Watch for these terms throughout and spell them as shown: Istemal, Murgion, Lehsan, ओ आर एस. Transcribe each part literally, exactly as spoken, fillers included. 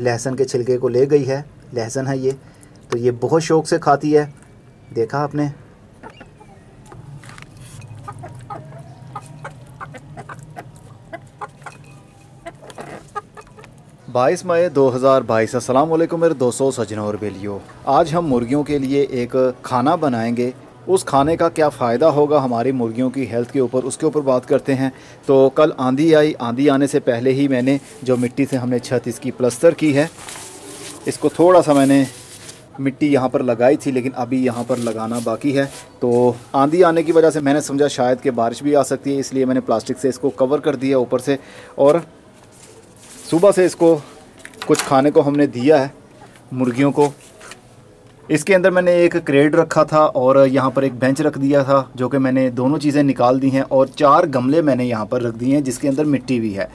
लहसन के छिलके को ले गई है। लहसन है ये, तो ये बहुत शौक़ से खाती है, देखा आपने। बाईस मई दो हज़ार बाईस अस्सलाम वालेकुम मेरे दोस्तों, सजनों और बेलियों। आज हम मुर्गियों के लिए एक खाना बनाएंगे। उस खाने का क्या फ़ायदा होगा हमारी मुर्गियों की हेल्थ के ऊपर, उसके ऊपर बात करते हैं। तो कल आंधी आई, आंधी आने से पहले ही मैंने जो मिट्टी से हमने छत इसकी प्लस्तर की है, इसको थोड़ा सा मैंने मिट्टी यहाँ पर लगाई थी, लेकिन अभी यहाँ पर लगाना बाकी है। तो आंधी आने की वजह से मैंने समझा शायद कि बारिश भी आ सकती है, इसलिए मैंने प्लास्टिक से इसको कवर कर दिया ऊपर से, और सुबह से इसको कुछ खाने को हमने दिया है मुर्गियों को। इसके अंदर मैंने एक क्रेट रखा था और यहाँ पर एक बेंच रख दिया था, जो कि मैंने दोनों चीज़ें निकाल दी हैं, और चार गमले मैंने यहाँ पर रख दिए हैं जिसके अंदर मिट्टी भी है।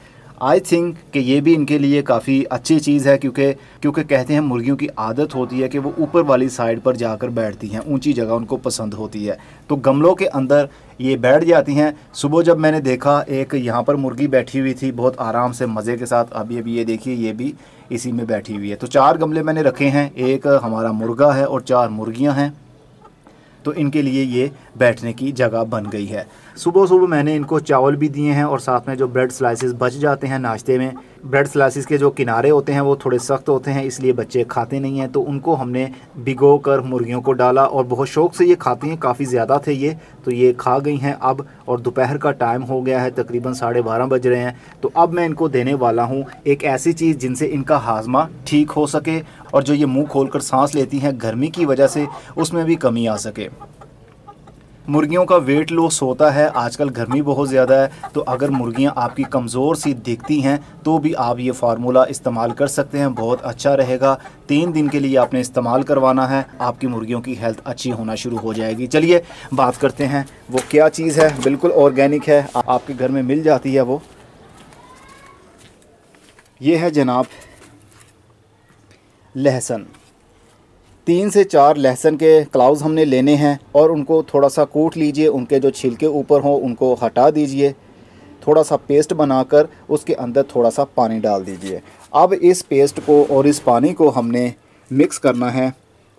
आई थिंक कि ये भी इनके लिए काफ़ी अच्छी चीज़ है, क्योंकि क्योंकि कहते हैं मुर्गियों की आदत होती है कि वो ऊपर वाली साइड पर जाकर बैठती हैं, ऊंची जगह उनको पसंद होती है, तो गमलों के अंदर ये बैठ जाती हैं। सुबह जब मैंने देखा एक यहाँ पर मुर्गी बैठी हुई थी बहुत आराम से मज़े के साथ, अभी अभी ये देखिए ये भी इसी में बैठी हुई है। तो चार गमले मैंने रखे हैं, एक हमारा मुर्गा है और चार मुर्गियाँ हैं, तो इनके लिए ये बैठने की जगह बन गई है। सुबह सुबह मैंने इनको चावल भी दिए हैं, और साथ में जो ब्रेड स्लाइसेस बच जाते हैं नाश्ते में, ब्रेड स्लाइसेस के जो किनारे होते हैं वो थोड़े सख्त होते हैं, इसलिए बच्चे खाते नहीं हैं, तो उनको हमने भिगो कर मुर्गियों को डाला, और बहुत शौक़ से ये खाती हैं, काफ़ी ज़्यादा थे ये, तो ये खा गई हैं अब। और दोपहर का टाइम हो गया है, तकरीबन साढ़े बारह बज रहे हैं, तो अब मैं इनको देने वाला हूँ एक ऐसी चीज़ जिनसे इनका हाजमा ठीक हो सके, और जो ये मुँह खोल कर सांस लेती हैं गर्मी की वजह से, उसमें भी कमी आ सके। मुर्गियों का वेट लॉस होता है, आजकल गर्मी बहुत ज़्यादा है, तो अगर मुर्गियां आपकी कमज़ोर सी दिखती हैं तो भी आप ये फार्मूला इस्तेमाल कर सकते हैं, बहुत अच्छा रहेगा। तीन दिन के लिए आपने इस्तेमाल करवाना है, आपकी मुर्गियों की हेल्थ अच्छी होना शुरू हो जाएगी। चलिए बात करते हैं वो क्या चीज़ है, बिल्कुल ऑर्गेनिक है, आपके घर में मिल जाती है वो। ये है जनाब लहसुन, तीन से चार लहसुन के क्लाउज हमने लेने हैं, और उनको थोड़ा सा कूट लीजिए, उनके जो छिलके ऊपर हों उनको हटा दीजिए, थोड़ा सा पेस्ट बनाकर उसके अंदर थोड़ा सा पानी डाल दीजिए। अब इस पेस्ट को और इस पानी को हमने मिक्स करना है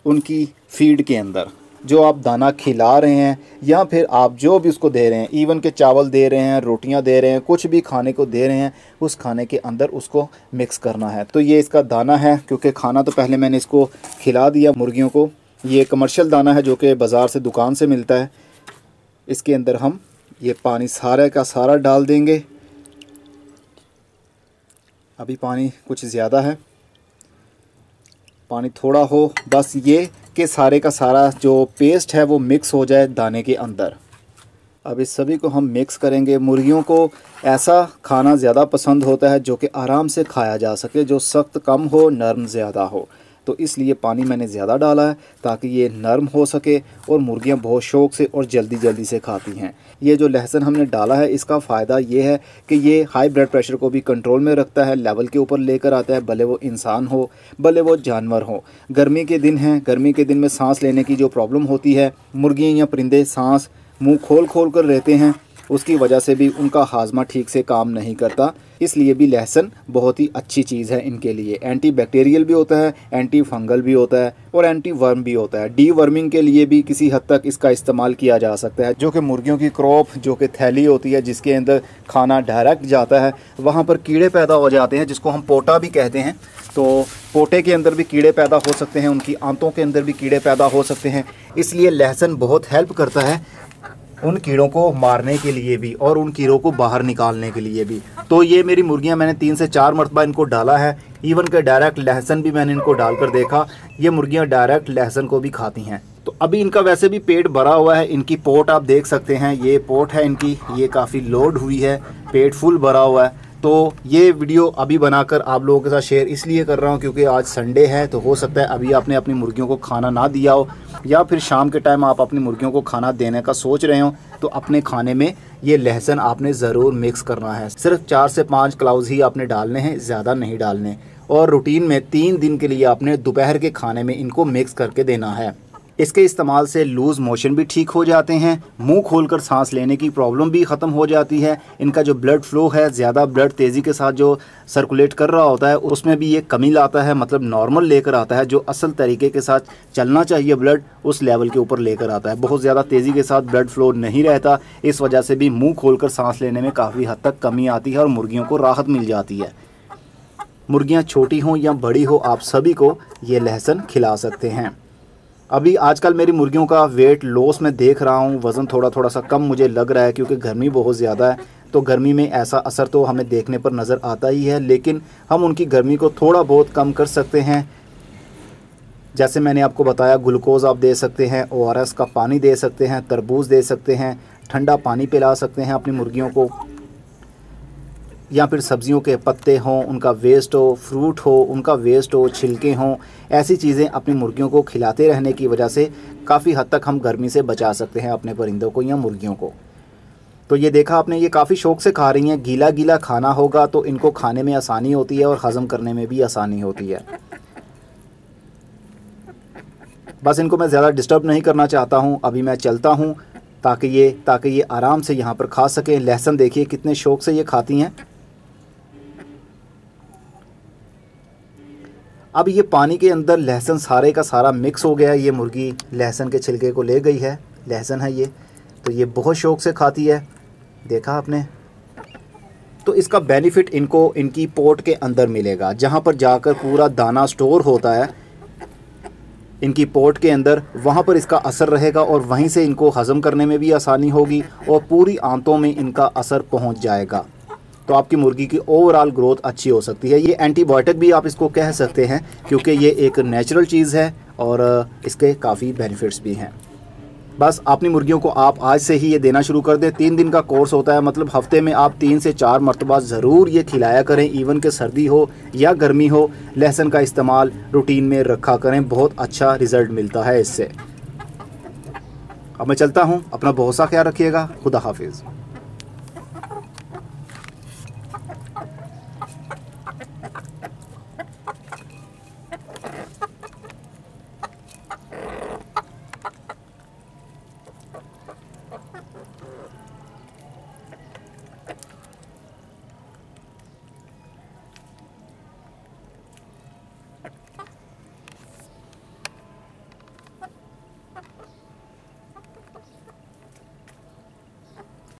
उनकी फीड के अंदर, जो आप दाना खिला रहे हैं या फिर आप जो भी उसको दे रहे हैं, इवन के चावल दे रहे हैं, रोटियां दे रहे हैं, कुछ भी खाने को दे रहे हैं, उस खाने के अंदर उसको मिक्स करना है। तो ये इसका दाना है, क्योंकि खाना तो पहले मैंने इसको खिला दिया मुर्गियों को। ये कमर्शियल दाना है जो कि बाज़ार से दुकान से मिलता है। इसके अंदर हम ये पानी सारा का सारा डाल देंगे, अभी पानी कुछ ज़्यादा है, पानी थोड़ा हो, बस ये के सारे का सारा जो पेस्ट है वो मिक्स हो जाए दाने के अंदर। अब इस सभी को हम मिक्स करेंगे। मुर्गियों को ऐसा खाना ज़्यादा पसंद होता है जो कि आराम से खाया जा सके, जो सख्त कम हो, नरम ज़्यादा हो, तो इसलिए पानी मैंने ज़्यादा डाला है ताकि ये नरम हो सके, और मुर्गियां बहुत शौक़ से और जल्दी जल्दी से खाती हैं। ये जो लहसुन हमने डाला है, इसका फ़ायदा ये है कि ये हाई ब्लड प्रेशर को भी कंट्रोल में रखता है, लेवल के ऊपर लेकर आता है, भले वो इंसान हो भले वो जानवर हो। गर्मी के दिन हैं, गर्मी के दिन में सांस लेने की जो प्रॉब्लम होती है, मुर्गियाँ या परिंदे सांस मुँह खोल खोल कर लेते हैं, उसकी वजह से भी उनका हाजमा ठीक से काम नहीं करता, इसलिए भी लहसुन बहुत ही अच्छी चीज़ है इनके लिए। एंटी बैक्टीरियल भी होता है, एंटी फंगल भी होता है, और एंटी वर्म भी होता है। डी वर्मिंग के लिए भी किसी हद तक इसका इस्तेमाल किया जा सकता है, जो कि मुर्गियों की क्रॉप जो कि थैली होती है जिसके अंदर खाना डायरेक्ट जाता है, वहाँ पर कीड़े पैदा हो जाते हैं, जिसको हम पोटा भी कहते हैं। तो पोटे के अंदर भी कीड़े पैदा हो सकते हैं, उनकी आंतों के अंदर भी कीड़े पैदा हो सकते हैं, इसलिए लहसुन बहुत हेल्प करता है उन कीड़ों को मारने के लिए भी, और उन कीड़ों को बाहर निकालने के लिए भी। तो ये मेरी मुर्गियां मैंने तीन से चार मरतबा इनको डाला है, इवन के डायरेक्ट लहसुन भी मैंने इनको डालकर देखा, ये मुर्गियां डायरेक्ट लहसुन को भी खाती हैं। तो अभी इनका वैसे भी पेट भरा हुआ है, इनकी पोट आप देख सकते हैं, ये पोट है इनकी, ये काफ़ी लोड हुई है, पेट फुल भरा हुआ है। तो ये वीडियो अभी बनाकर आप लोगों के साथ शेयर इसलिए कर रहा हूँ क्योंकि आज संडे है, तो हो सकता है अभी आपने अपनी मुर्गियों को खाना ना दिया हो, या फिर शाम के टाइम आप अपनी मुर्गियों को खाना देने का सोच रहे हो, तो अपने खाने में ये लहसुन आपने ज़रूर मिक्स करना है। सिर्फ चार से पाँच क्लाउज ही आपने डालने हैं, ज़्यादा नहीं डालने, और रूटीन में तीन दिन के लिए आपने दोपहर के खाने में इनको मिक्स करके देना है। इसके इस्तेमाल से लूज़ मोशन भी ठीक हो जाते हैं, मुंह खोलकर सांस लेने की प्रॉब्लम भी ख़त्म हो जाती है। इनका जो ब्लड फ्लो है, ज़्यादा ब्लड तेज़ी के साथ जो सर्कुलेट कर रहा होता है उसमें भी ये कमी लाता है, मतलब नॉर्मल लेकर आता है, जो असल तरीके के साथ चलना चाहिए ब्लड उस लेवल के ऊपर लेकर आता है। बहुत ज़्यादा तेज़ी के साथ ब्लड फ्लो नहीं रहता, इस वजह से भी मुँह खोलकर सांस लेने में काफ़ी हद तक कमी आती है और मुर्गियों को राहत मिल जाती है। मुर्गियाँ छोटी हों या बड़ी हो, आप सभी को ये लहसन खिला सकते हैं। अभी आजकल मेरी मुर्गियों का वेट लॉस मैं देख रहा हूँ, वज़न थोड़ा थोड़ा सा कम मुझे लग रहा है क्योंकि गर्मी बहुत ज़्यादा है, तो गर्मी में ऐसा असर तो हमें देखने पर नज़र आता ही है, लेकिन हम उनकी गर्मी को थोड़ा बहुत कम कर सकते हैं। जैसे मैंने आपको बताया, ग्लूकोज़ आप दे सकते हैं, ओ आर एस का पानी दे सकते हैं, तरबूज दे सकते हैं, ठंडा पानी पिला सकते हैं अपनी मुर्गियों को, या फिर सब्जियों के पत्ते हों, उनका वेस्ट हो, फ्रूट हो, उनका वेस्ट हो, छिलके हों, ऐसी चीज़ें अपनी मुर्गियों को खिलाते रहने की वजह से काफ़ी हद तक हम गर्मी से बचा सकते हैं अपने परिंदों को या मुर्गियों को। तो ये देखा आपने, ये काफ़ी शौक से खा रही हैं, गीला गीला खाना होगा तो इनको खाने में आसानी होती है और हज़म करने में भी आसानी होती है। बस इनको मैं ज़्यादा डिस्टर्ब नहीं करना चाहता हूँ, अभी मैं चलता हूँ ताकि ये ताकि ये आराम से यहाँ पर खा सकें। लहसुन देखिए कितने शौक से ये खाती हैं। अब ये पानी के अंदर लहसुन सारे का सारा मिक्स हो गया है, ये मुर्गी लहसुन के छिलके को ले गई है, लहसुन है ये, तो ये बहुत शौक से खाती है, देखा आपने। तो इसका बेनिफिट इनको इनकी पोट के अंदर मिलेगा, जहाँ पर जाकर पूरा दाना स्टोर होता है इनकी पोट के अंदर, वहाँ पर इसका असर रहेगा और वहीं से इनको हज़म करने में भी आसानी होगी और पूरी आंतों में इनका असर पहुँच जाएगा। तो आपकी मुर्गी की ओवरऑल ग्रोथ अच्छी हो सकती है। ये एंटीबायोटिक भी आप इसको कह सकते हैं क्योंकि ये एक नेचुरल चीज़ है और इसके काफ़ी बेनिफिट्स भी हैं। बस अपनी मुर्गियों को आप आज से ही ये देना शुरू कर दें। तीन दिन का कोर्स होता है, मतलब हफ्ते में आप तीन से चार मरतबा ज़रूर ये खिलाया करें, इवन के सर्दी हो या गर्मी हो। लहसुन का इस्तेमाल रूटीन में रखा करें, बहुत अच्छा रिज़ल्ट मिलता है इससे। अब मैं चलता हूँ, अपना बहुत सा ख्याल रखिएगा, खुदा हाफिज़।